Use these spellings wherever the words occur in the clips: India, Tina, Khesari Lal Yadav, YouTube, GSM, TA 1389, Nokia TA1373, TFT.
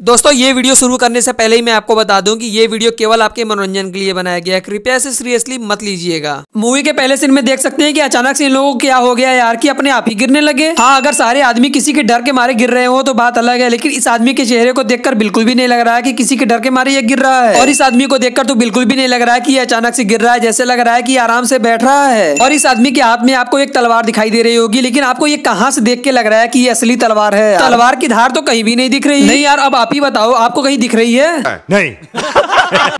दोस्तों ये वीडियो शुरू करने से पहले ही मैं आपको बता दूं कि ये वीडियो केवल आपके मनोरंजन के लिए बनाया गया है, कृपया इसे सीरियसली मत लीजिएगा। मूवी के पहले सीन में देख सकते हैं कि अचानक से इन लोगों को क्या हो गया यार कि अपने आप ही गिरने लगे। हाँ, अगर सारे आदमी किसी के डर के मारे गिर रहे हो तो बात अलग है, लेकिन इस आदमी के चेहरे को देखकर बिल्कुल भी नहीं लग रहा है कि किसी के डर के मारे ये गिर रहा है। और इस आदमी को देखकर तो बिल्कुल भी नहीं लग रहा है कि ये अचानक से गिर रहा है, जैसे लग रहा है कि आराम से बैठ रहा है। और इस आदमी के हाथ में आपको एक तलवार दिखाई दे रही होगी, लेकिन आपको ये कहाँ से देख के लग रहा है कि ये असली तलवार है? तलवार की धार तो कहीं भी नहीं दिख रही। नहीं यार, अब आप बताओ आपको कहीं दिख रही है? नहीं।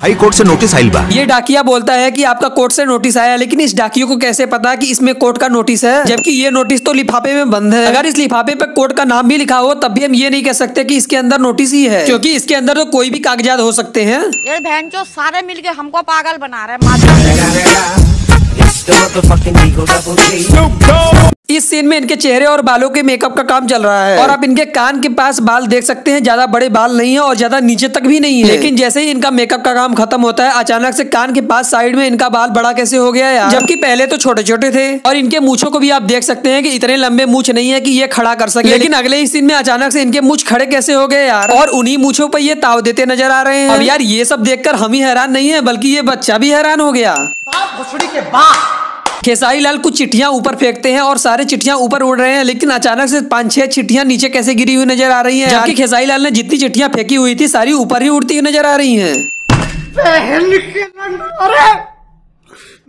हाई कोर्ट से नोटिस आयल बा। ये डाकिया बोलता है कि आपका कोर्ट से नोटिस आया, लेकिन इस डाकियों को कैसे पता कि इसमें कोर्ट का नोटिस है, जबकि ये नोटिस तो लिफाफे में बंद है। अगर इस लिफाफे पे कोर्ट का नाम भी लिखा हो तब भी हम ये नहीं कह सकते कि इसके अंदर नोटिस ही है, क्योंकि इसके अंदर तो कोई भी कागजात हो सकते हैं। ये बहन जो सारे मिल के हमको पागल बना रहे हैं। इस सीन में इनके चेहरे और बालों के मेकअप का काम चल रहा है और आप इनके कान के पास बाल देख सकते हैं। ज्यादा बड़े बाल नहीं है और ज्यादा नीचे तक भी नहीं है, लेकिन जैसे ही इनका मेकअप का काम खत्म होता है अचानक से कान के पास साइड में इनका बाल बड़ा कैसे हो गया यार, जबकि पहले तो छोटे छोटे थे। और इनके मूंछों को भी आप देख सकते हैं कि इतने लंबे मूंछ नहीं है कि ये खड़ा कर सके, लेकिन अगले ही सीन में अचानक से इनके मूंछ खड़े कैसे हो गए यार, और उन्हीं मूंछों पर ये ताव देते नजर आ रहे हैं। और यार ये सब देखकर हम ही हैरान नहीं है, बल्कि ये बच्चा भी हैरान हो गया। खेसारी लाल कुछ चिट्ठियां ऊपर फेंकते हैं और सारे चिट्ठियां ऊपर उड़ रहे हैं, लेकिन अचानक से 5-6 चिट्ठियां नीचे कैसे गिरी हुई नजर आ रही हैं, जबकि खेसारी लाल ने जितनी चिट्ठियां फेंकी हुई थी सारी ऊपर ही उड़ती हुई नजर आ रही हैं।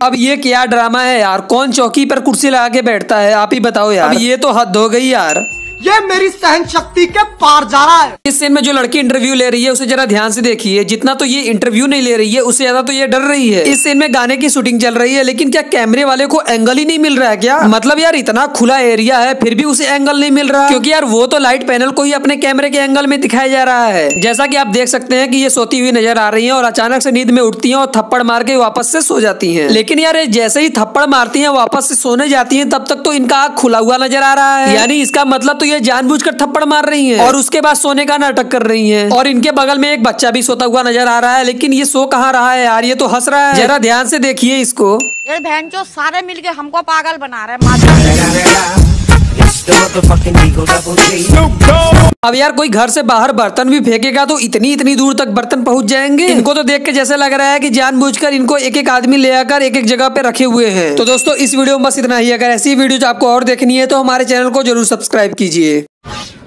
अब ये क्या ड्रामा है यार, कौन चौकी पर कुर्सी लगा के बैठता है आप ही बताओ यार। अब ये तो हद हो गई यार, ये मेरी सहन शक्ति के पार जा रहा है। इस सीन में जो लड़की इंटरव्यू ले रही है उसे जरा ध्यान से देखिए, जितना तो ये इंटरव्यू नहीं ले रही है उससे ज्यादा तो ये डर रही है। इस सीन में गाने की शूटिंग चल रही है, लेकिन क्या कैमरे वाले को एंगल ही नहीं मिल रहा है क्या? मतलब यार इतना खुला एरिया है फिर भी उसे एंगल नहीं मिल रहा, क्योंकि यार वो तो लाइट पैनल को ही अपने कैमरे के एंगल में दिखाया जा रहा है। जैसा की आप देख सकते हैं की ये सोती हुई नजर आ रही है और अचानक से नींद में उठती है और थप्पड़ मार के वापस से सो जाती है, लेकिन यार जैसे ही थप्पड़ मारती है वापस से सोने जाती है तब तक तो इनका आँख खुला हुआ नजर आ रहा है। यानी इसका मतलब तो ये जानबूझकर थप्पड़ मार रही है और उसके बाद सोने का नाटक कर रही है। और इनके बगल में एक बच्चा भी सोता हुआ नजर आ रहा है, लेकिन ये सो कहाँ रहा है यार, ये तो हंस रहा है। जरा ध्यान से देखिए इसको। ये भैंचो सारे मिलके हमको पागल बना रहे। अब यार कोई घर से बाहर बर्तन भी फेंकेगा तो इतनी इतनी दूर तक बर्तन पहुंच जाएंगे। इनको तो देख के जैसे लग रहा है कि जानबूझकर इनको एक एक आदमी ले आकर एक एक जगह पे रखे हुए हैं। तो दोस्तों इस वीडियो में बस इतना ही। अगर ऐसी वीडियो आपको और देखनी है तो हमारे चैनल को जरूर सब्सक्राइब कीजिए।